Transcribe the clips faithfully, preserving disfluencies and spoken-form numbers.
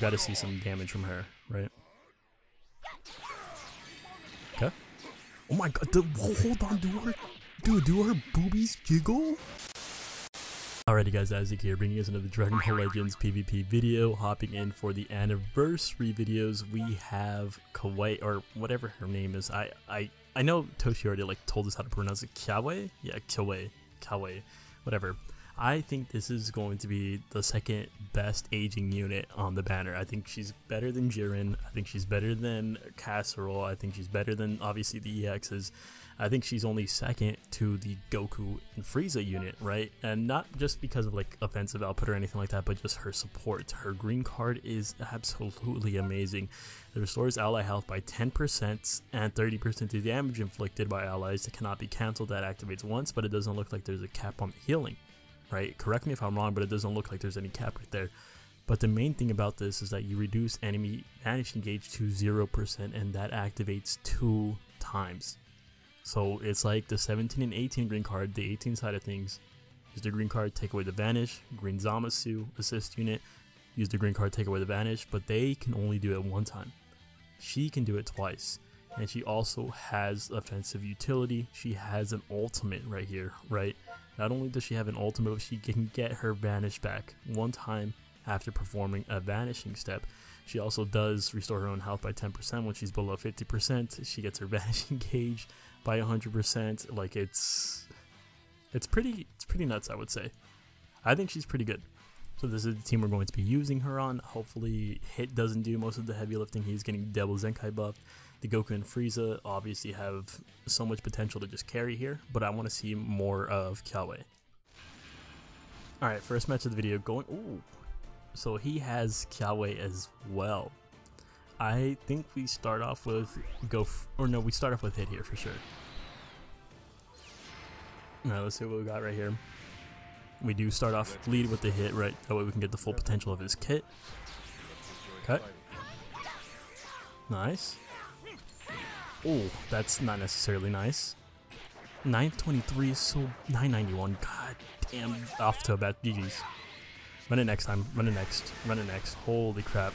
Gotta see some damage from her, right? Okay. Oh my god, the, hold on, do her, dude, do her boobies jiggle? Alrighty guys, Azdeek here, bringing us another Dragon Ball Legends PvP video. Hopping in for the anniversary videos, we have Kyawei, or whatever her name is. I I, I know Toshi already like told us how to pronounce it. Kyawei? Yeah, Kyawei, Kyawei, whatever. I think this is going to be the second best aging unit on the banner. I think she's better than Jiren. I think she's better than Casserole. I think she's better than, obviously, the E Xs. I think she's only second to the Goku and Frieza unit, right? And not just because of like offensive output or anything like that, but just her support. Her green card is absolutely amazing. It restores ally health by ten percent and thirty percent to damage inflicted by allies that cannot be cancelled. That activates once, but it doesn't look like there's a cap on the healing, right? Correct me if I'm wrong, but it doesn't look like there's any cap right there. But the main thing about this is that you reduce enemy vanishing gauge to zero percent and that activates two times. So it's like the seventeen and eighteen green card. The eighteen side of things, use the green card, take away the vanish. Green Zamasu assist unit, use the green card, take away the vanish, but they can only do it one time. She can do it twice, and she also has offensive utility. She has an ultimate right here, right? Not only does she have an ultimate, but she can get her vanish back one time after performing a vanishing step. She also does restore her own health by ten percent when she's below fifty percent. She gets her vanishing gauge by one hundred percent. Like it's it's pretty it's pretty nuts, I would say. I think she's pretty good. So this is the team we're going to be using her on. Hopefully Hit doesn't do most of the heavy lifting. He's getting double Zenkai buff. The Goku and Frieza obviously have so much potential to just carry here, but I want to see more of Kyawei. Alright, first match of the video going... Ooh! So he has Kyawei as well. I think we start off with go or no, we start off with Hit here for sure. Alright, let's see what we got right here. We do start off lead with the Hit, right? That way we can get the full potential of his kit. Okay. Nice. Oh, that's not necessarily nice. nine twenty-three, so nine ninety-one. God damn, off to a bat. G G's. Run it next time. Run it next. Run it next. Holy crap.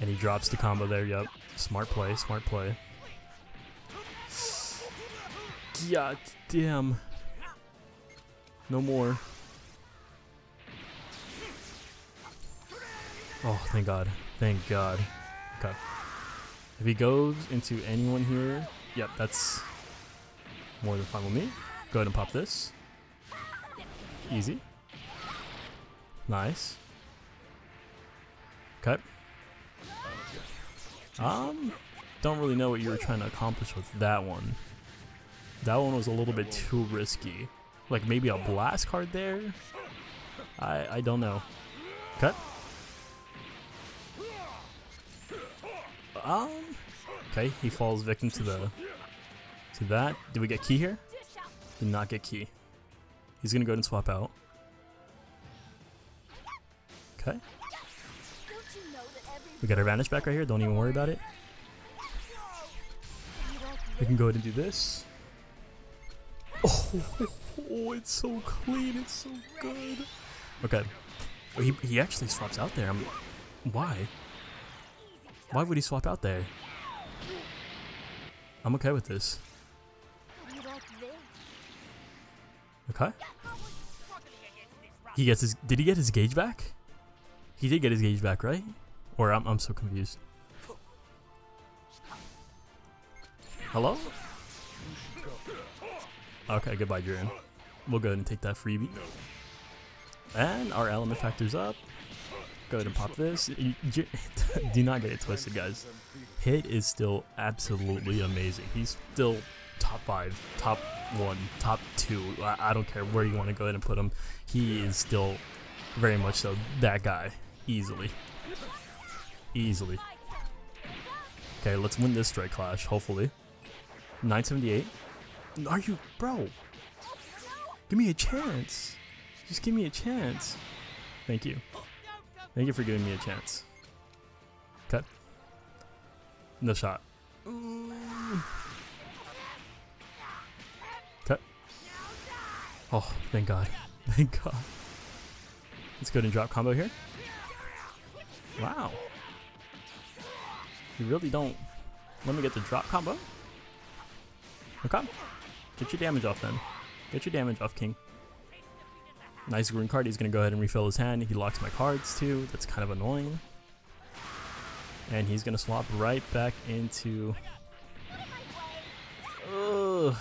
And he drops the combo there. Yup. Smart play. Smart play. God damn. No more. Oh, thank God. Thank God. Okay. If he goes into anyone here, yep, that's more than fine with me. Go ahead and pop this. Easy. Nice. Okay. Um, don't really know what you were trying to accomplish with that one. That one was a little bit too risky. Like maybe a blast card there? I, I don't know. Okay. Um, okay, he falls victim to the to that. Did we get key here? Did not get key. He's gonna go ahead and swap out. Okay. We got our vanish back right here, don't even worry about it. We can go ahead and do this. Oh, oh it's so clean, it's so good. Okay. Oh, he, he actually swaps out there. I'm, why? Why would he swap out there? I'm okay with this. Okay. He gets his. Did he get his gauge back? He did get his gauge back, right? Or I'm, I'm so confused. Hello? Okay, goodbye, Jiren. We'll go ahead and take that freebie. And our element factor's up. Go ahead and pop this. Do not get it twisted, guys. Hit is still absolutely amazing. He's still top five, top one, top two. I, I don't care where you want to go ahead and put him. He is still very much so that guy. Easily. Easily. Okay, let's win this strike clash, hopefully. nine seventy-eight. Are you, bro? Give me a chance. Just give me a chance. Thank you. Thank you for giving me a chance. Okay. No shot. Okay. Oh, thank God. Thank God. Let's go ahead and drop combo here. Wow. You really don't... Let me get the drop combo. Okay. Get your damage off then. Get your damage off, King. Nice green card. He's going to go ahead and refill his hand. He locks my cards too. That's kind of annoying. And he's going to swap right back into... Ugh.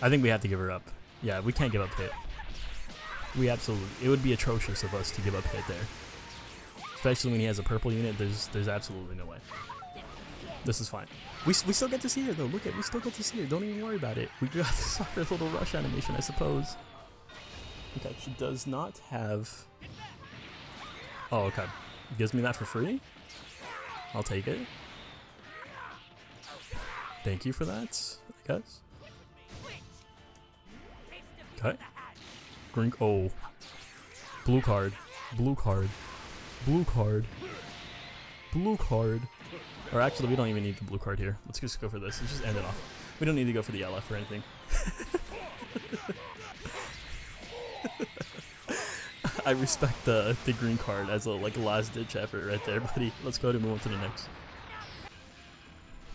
I think we have to give her up. Yeah, we can't give up Hit. We absolutely... It would be atrocious of us to give up Hit there. Especially when he has a purple unit. There's there's absolutely no way. This is fine. We, we still get to see her though. Look at we still get to see her. Don't even worry about it. We got this off her little rush animation, I suppose. Okay, she does not have... Oh, okay. Gives me that for free. I'll take it. Thank you for that, I guess. Okay. Green... Oh. Blue card. Blue card. Blue card. Blue card. Or actually, we don't even need the blue card here. Let's just go for this. Let's just end it off. We don't need to go for the L F or anything. I respect the, the green card as a like last-ditch effort right there, buddy. Let's go ahead and move on to the next.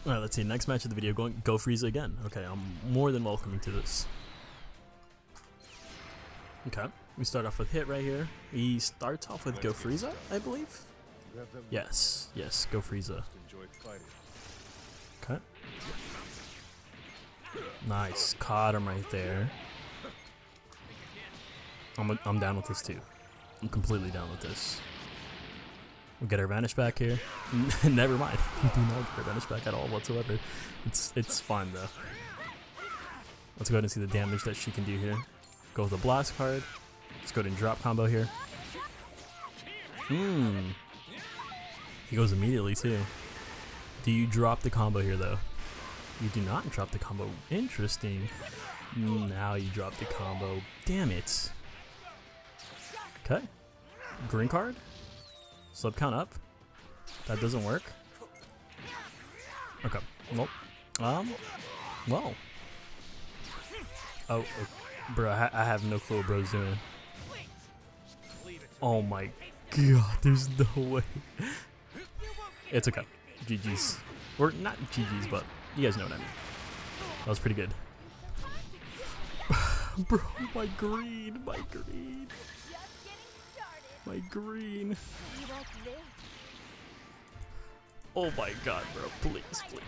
Alright, let's see. Next match of the video, going go Frieza again. Okay, I'm more than welcoming to this. Okay, we start off with Hit right here. He starts off with Go Frieza, I believe. Yes, yes, Go Frieza. Okay. Nice, caught him right there. I'm, I'm down with this too. I'm completely down with this. We'll get our vanish back here. Never mind, we do not get our vanish back at all whatsoever. It's, it's fun though. Let's go ahead and see the damage that she can do here. Go with the blast card. Let's go ahead and drop combo here. Hmm. He goes immediately too. Do you drop the combo here though? You do not drop the combo. Interesting. Now you drop the combo. Damn it. Okay. Green card. Sub count up. That doesn't work. Okay. Nope. Um. Well. Oh. Okay. Bro, I, I have no clue what bro's doing. Oh my god, there's no way. It's okay. G G's. Or not G G's, but you guys know what I mean. That was pretty good. Bro, my green, my green. My green. Oh my god, bro, please, please.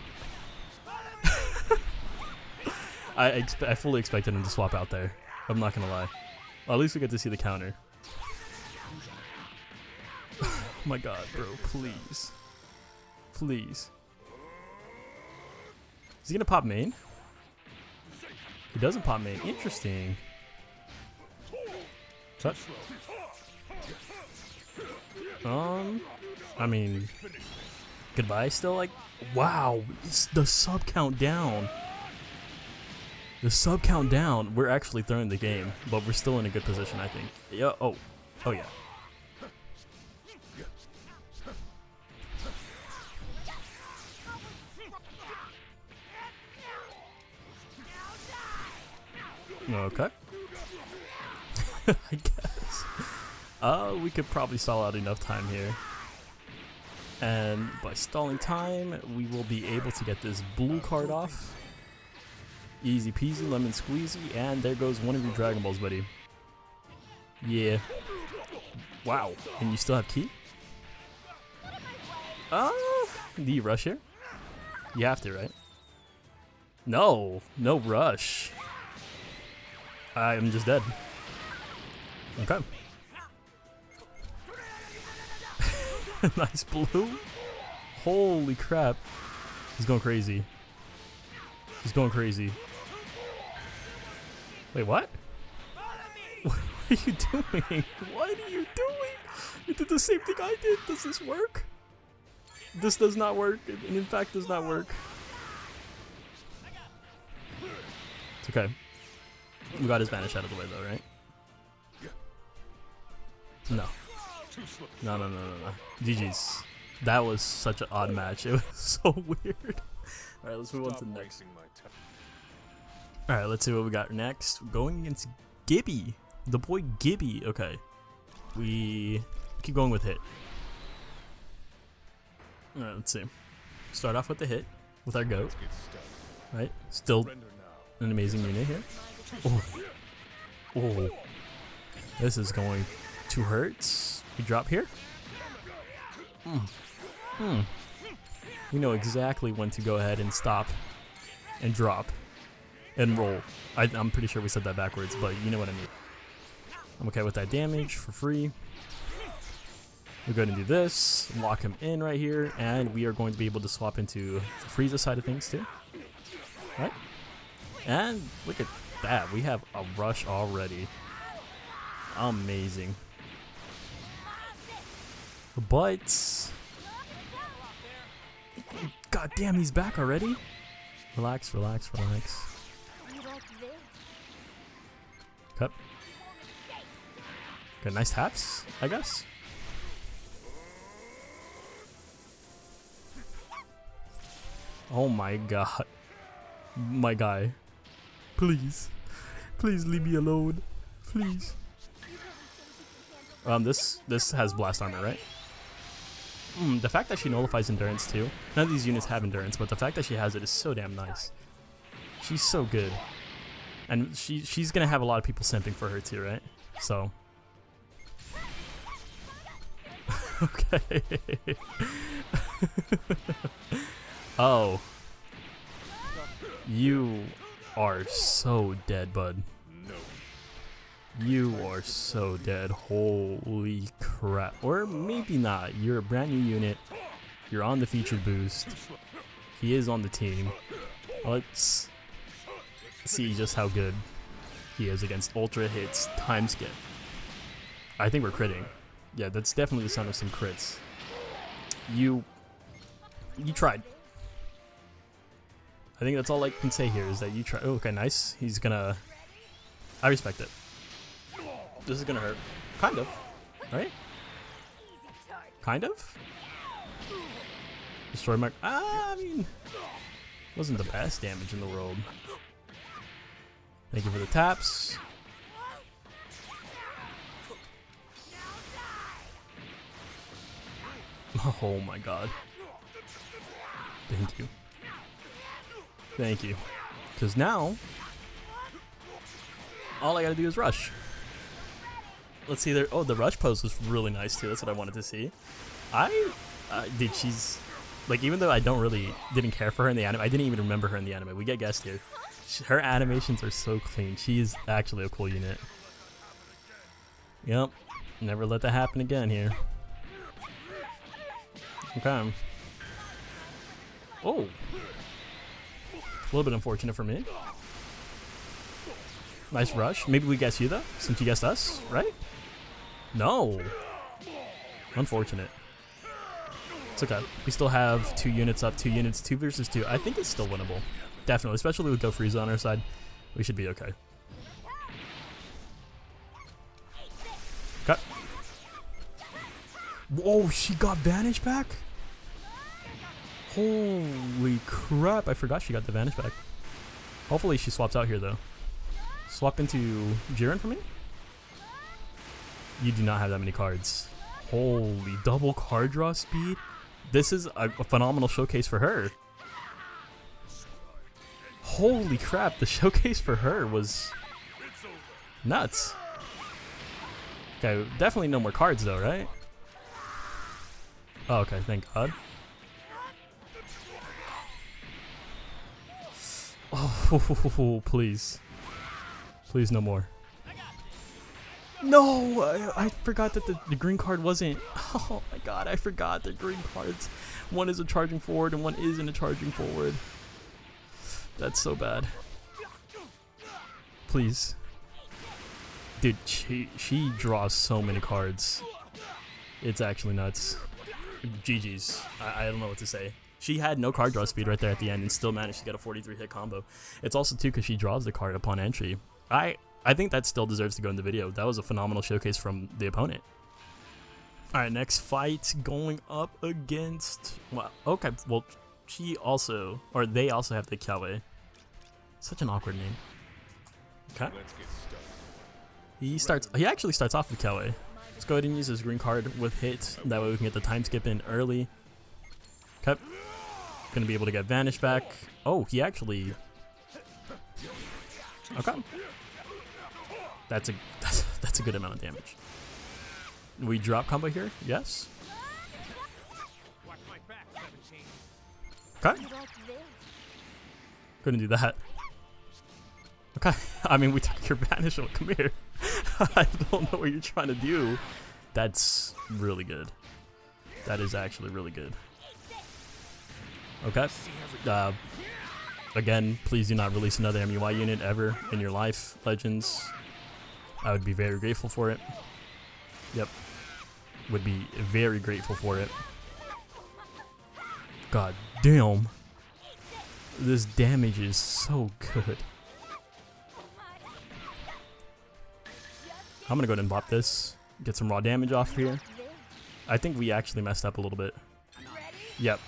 I, expe I fully expected him to swap out there. I'm not gonna lie. Well, at least we get to see the counter. Oh my god, bro, please. Please. Is he gonna pop main? He doesn't pop main. Interesting. Touch. Um, I mean, goodbye still, like, wow, it's the sub count down. The sub count down, we're actually throwing the game, but we're still in a good position, I think. Yeah. Oh, oh yeah. Okay. I guess. Uh, we could probably stall out enough time here. And by stalling time, we will be able to get this blue card off. Easy peasy, lemon squeezy, and there goes one of your Dragon Balls, buddy. Yeah. Wow. And you still have key? Oh, uh, do you rush here? You have to, right? No, no rush. I'm just dead. Okay. Nice blue. Holy crap. He's going crazy. He's going crazy. Wait, what? What are you doing? What are you doing? You did the same thing I did. Does this work? This does not work. It in fact does not work. It's okay. We got his vanish out of the way though, right? No. No, no, no, no, no. G G's. That was such an odd match. It was so weird. Alright, let's move on to the next. Alright, let's see what we got next. Going against Gibby. The boy Gibby. Okay. We keep going with Hit. All right, let's see. Start off with the hit with our goat. Right, still an amazing unit here. Oh, oh, this is going to hurt. We drop here. Mm. Mm. We know exactly when to go ahead and stop and drop and roll. I, I'm pretty sure we said that backwards, but you know what I mean. I'm okay with that damage for free. We're going to do this, lock him in right here, and we are going to be able to swap into the Frieza side of things too. All right? And look at that, we have a rush already. Amazing. But god damn, he's back already. Relax, relax, relax. Cup. Okay, nice taps, I guess. Oh my god. My guy. Please. Please leave me alone. Please. Um, this this has blast armor, right? Mm, the fact that she nullifies endurance too. None of these units have endurance, but the fact that she has it is so damn nice. She's so good. And she she's gonna have a lot of people simping for her too, right? So okay. Oh. You are so dead, bud. You are so dead. Holy crap. Or maybe not. You're a brand new unit. You're on the featured boost. He is on the team. Let's see just how good he is against Ultra Hits time skip. I think we're critting. Yeah, that's definitely the sound of some crits. You... You tried. I think that's all I can say here is that you try. Oh, okay, nice. He's gonna... I respect it. This is gonna hurt. Kind of. Right? Kind of? Destroy my... Ah, I mean... Wasn't the best damage in the world. Thank you for the taps. Oh my god. Thank you. Thank you. Because now... all I gotta do is rush. Let's see there. Oh, the rush pose was really nice too. That's what I wanted to see. I, uh, dude, she's like, even though I don't really didn't care for her in the anime, I didn't even remember her in the anime. We get guessed here. She, her animations are so clean. She's actually a cool unit. Yep. Never let that happen again here. Okay. Oh. A little bit unfortunate for me. Nice rush. Maybe we guess you though, since you guessed us, right? No. Unfortunate. It's okay. We still have two units up, two units, two versus two. I think it's still winnable. Definitely, especially with Go Frieza on our side. We should be okay. Okay. Whoa, she got Vanish back? Holy crap, I forgot she got the Vanish back. Hopefully she swaps out here though. Swap into Jiren for me? You do not have that many cards. Holy, double card draw speed? This is a, a phenomenal showcase for her. Holy crap, the showcase for her was nuts. Okay, definitely no more cards though, right? Oh, okay, thank god. Oh, please. Please, no more. No! I, I forgot that the, the green card wasn't... Oh my god, I forgot the green cards. One is a charging forward and one isn't a charging forward. That's so bad. Please. Dude, she, she draws so many cards. It's actually nuts. G G's. I, I don't know what to say. She had no card draw speed right there at the end and still managed to get a forty-three hit combo. It's also too because she draws the card upon entry. I, I think that still deserves to go in the video. That was a phenomenal showcase from the opponent. Alright, next fight going up against... Well, okay, well, she also... Or they also have the Kyawei. Such an awkward name. Okay. He starts... He actually starts off with Kyawei. Let's go ahead and use his green card with hit. That way we can get the time skip in early. Okay. Gonna be able to get Vanish back. Oh, he actually... Okay. That's a that's, that's a good amount of damage. We drop combo here? Yes. Okay. Couldn't do that. Okay. I mean, we took your Vanish. Oh, come here. I don't know what you're trying to do. That's really good. That is actually really good. Okay. Uh, again, please do not release another M U I unit ever in your life, Legends. I would be very grateful for it. Yep. Would be very grateful for it. God damn. This damage is so good. I'm gonna go ahead and bop this. Get some raw damage off here. I think we actually messed up a little bit. Yep.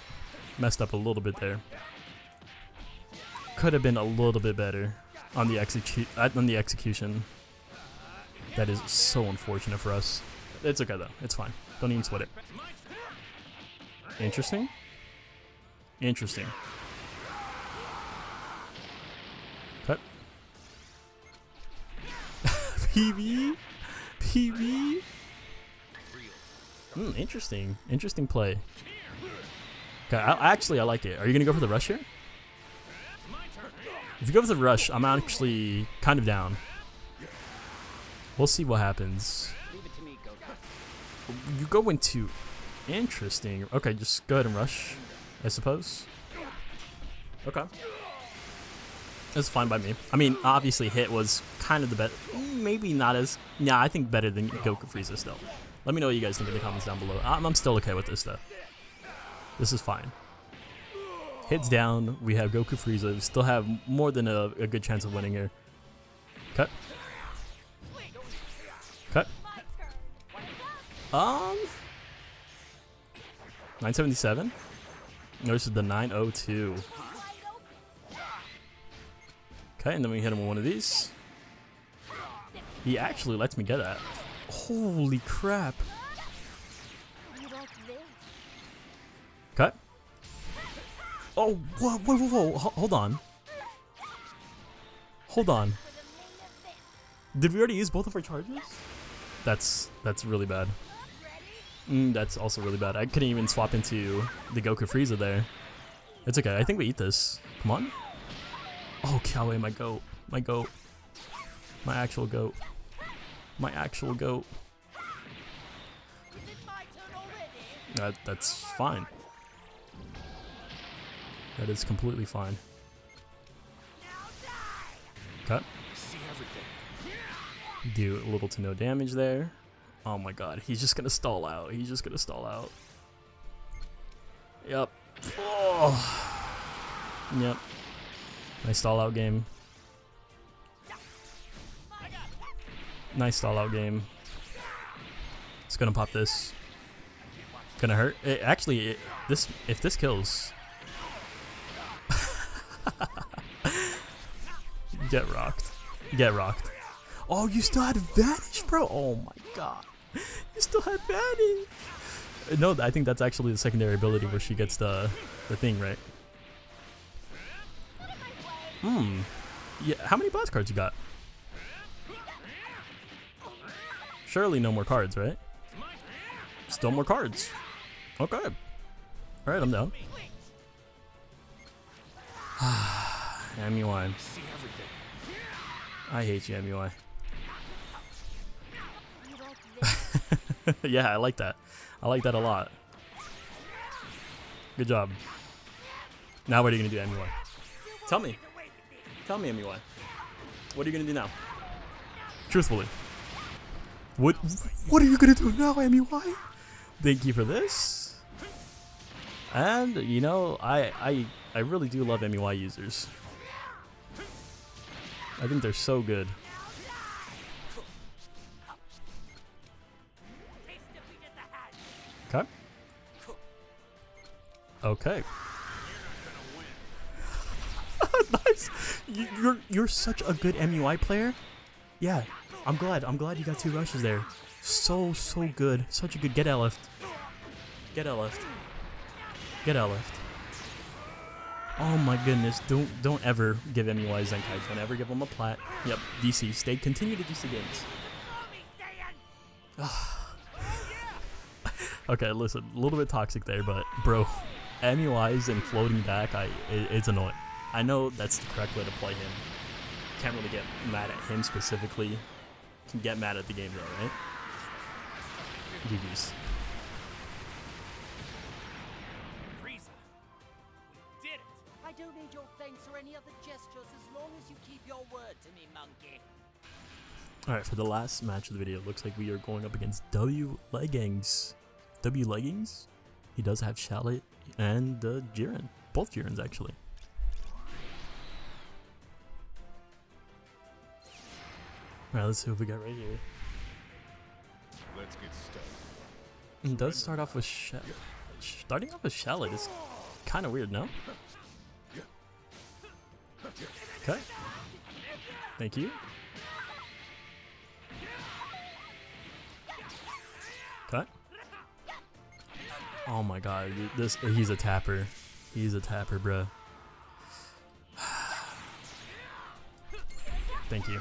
Messed up a little bit there. Could have been a little bit better on the execu on the execution. That is so unfortunate for us. It's okay though. It's fine. Don't even sweat it. Interesting. Interesting. Cut. P V. P V. Hmm. Interesting. Interesting play. Okay, I, actually, I like it. Are you gonna go for the rush here? If you go for the rush, I'm actually kind of down. We'll see what happens. You go into... Interesting. Okay, just go ahead and rush, I suppose. Okay. That's fine by me. I mean, obviously, Hit was kind of the best. Maybe not as... Nah, I think better than Goku Frieza still. Let me know what you guys think in the comments down below. I'm, I'm still okay with this, though. This is fine. Hits down. We have Goku Frieza. We still have more than a, a good chance of winning here. Cut. Cut. Um. nine seventy-seven. Notice the nine oh two. Okay, and then we hit him with one of these. He actually lets me get that. Holy crap. Cut. Oh, whoa, whoa, whoa, whoa, hold on. Hold on. Did we already use both of our charges? That's, that's really bad. Mm, that's also really bad. I couldn't even swap into the Goku Frieza there. It's okay, I think we eat this. Come on. Oh, Kyawei, my goat. My goat. My actual goat. My actual goat. That, that's fine. That is completely fine. Cut. Do little to no damage there. Oh my god, he's just gonna stall out. He's just gonna stall out. Yep. Oh. Yep. Nice stall out game. Nice stall out game. It's gonna pop this. Gonna hurt. It, actually, it, this if this kills. Get rocked. Get rocked. Oh, you still had Vanish, bro. Oh my god. You still had Vanish. No, I think that's actually the secondary ability where she gets the the thing, right? Hmm. Yeah, how many boss cards you got? Surely no more cards, right? Still more cards. Okay. All right, I'm down. M U I. I hate you, M U I. Yeah, I like that. I like that a lot. Good job. Now what are you going to do, M U I? Tell me. Tell me, M U I. What are you going to do now? Truthfully. What, what are you going to do now, M U I? Thank you for this. And, you know, I... I I really do love M U I users. I think they're so good. Okay. Okay. Nice. You, you're you're such a good M U I player. Yeah, I'm glad. I'm glad you got two rushes there. So so good. Such a good get L F. Get L F. Get out left. Oh my goodness, don't don't ever give M U I Zenkai. Don't ever give him a plat. Yep, D C. Stay, continue to D C games. Okay, listen, a little bit toxic there, but bro, M U Is and floating back, I it, it's annoying. I know that's the correct way to play him. Can't really get mad at him specifically. Can get mad at the game though, right? G Gs. I don't need your thanks or any other gestures as long as you keep your word to me, monkey. Alright, for the last match of the video, it looks like we are going up against W Leggings. W Leggings? He does have Shallot and uh, Jiren. Both Jirens, actually. Alright, let's see what we got right here. Let's get started. He does start off with Shallot. Starting off with Shallot is kind of weird, no? Okay. Thank you. Cut. Oh my god, this he's a tapper. He's a tapper, bruh. Thank you.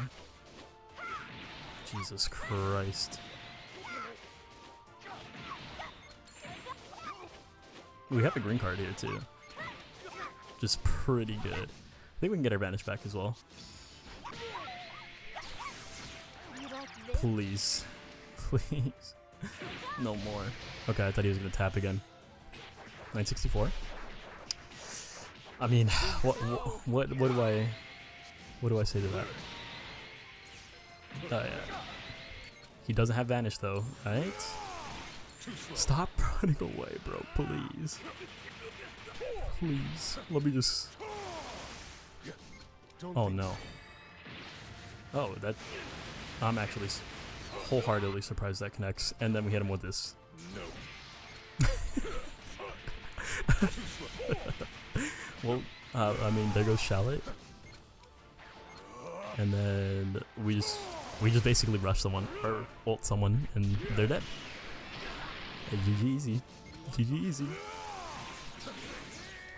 Jesus Christ. We have a green card here too. Just pretty good. I think we can get our vanish back as well. Please. Please. No more. Okay, I thought he was going to tap again. nine sixty-four. I mean, what, what what what do I what do I say to that? Uh, he doesn't have vanish though, right? Stop running away, bro, please. Please. Let me just... Oh no. Oh, that... I'm actually wholeheartedly surprised that connects, and then we hit him with this. No. Well, uh, I mean, there goes Shallot. And then we just... We just basically rush someone, or ult someone, and they're dead. Uh, G G easy. G G easy.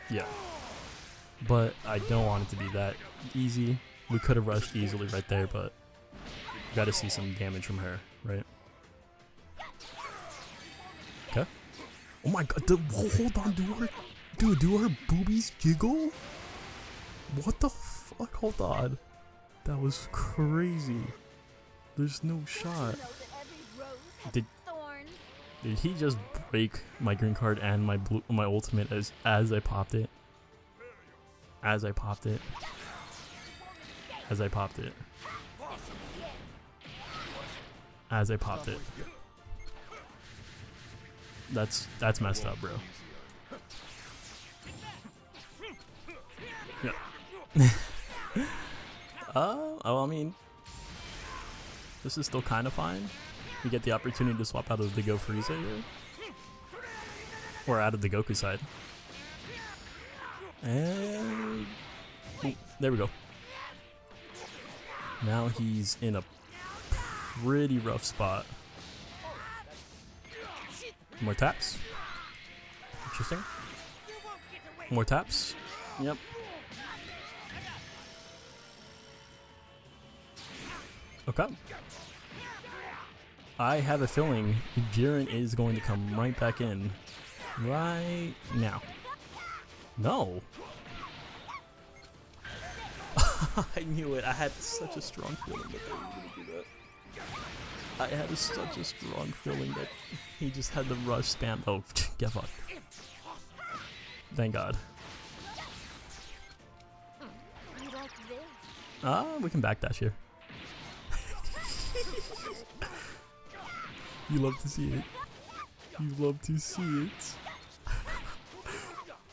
Yeah. But I don't want it to be that easy. We could have rushed easily right there, but you gotta see some damage from her, right? Okay. Oh my god, the, hold on, do her, dude, do her boobies giggle? What the fuck, hold on. That was crazy. There's no shot. Did, did he just break my green card and my blue, my ultimate as, as I popped it? As I popped it. As I popped it. As I popped it. That's that's messed up, bro. Yeah. uh, oh, I mean, this is still kind of fine. We get the opportunity to swap out of the Go Frieza here. Or out of the Goku side. And oh, there we go. Now he's in a pretty rough spot. More taps. Interesting. More taps. Yep. Okay. I have a feeling Jiren is going to come right back in right now. No. I knew it. I had such a strong feeling that they were going to do that. I had a, such a strong feeling that he just had the rush spam. Oh, get fucked. Thank God. Ah, we can backdash here. You love to see it. You love to see it.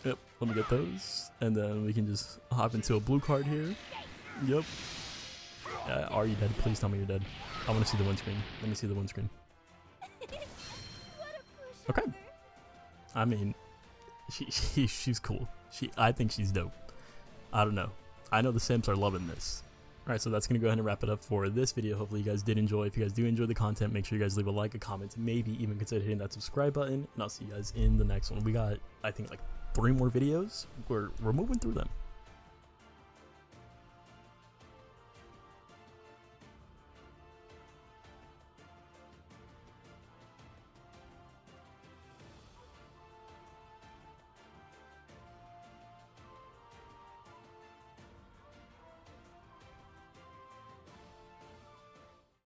Yep, let me get those, and then we can just hop into a blue card here. Yep. Uh, are you dead? Please tell me you're dead. I want to see the windscreen. Let me see the windscreen. Okay. I mean, she, she she's cool. She I think she's dope. I don't know. I know the Sims are loving this. Alright, so that's going to go ahead and wrap it up for this video. Hopefully you guys did enjoy. If you guys do enjoy the content, make sure you guys leave a like, a comment, maybe even consider hitting that subscribe button, and I'll see you guys in the next one. We got, I think, like three more videos. We're, we're moving through them.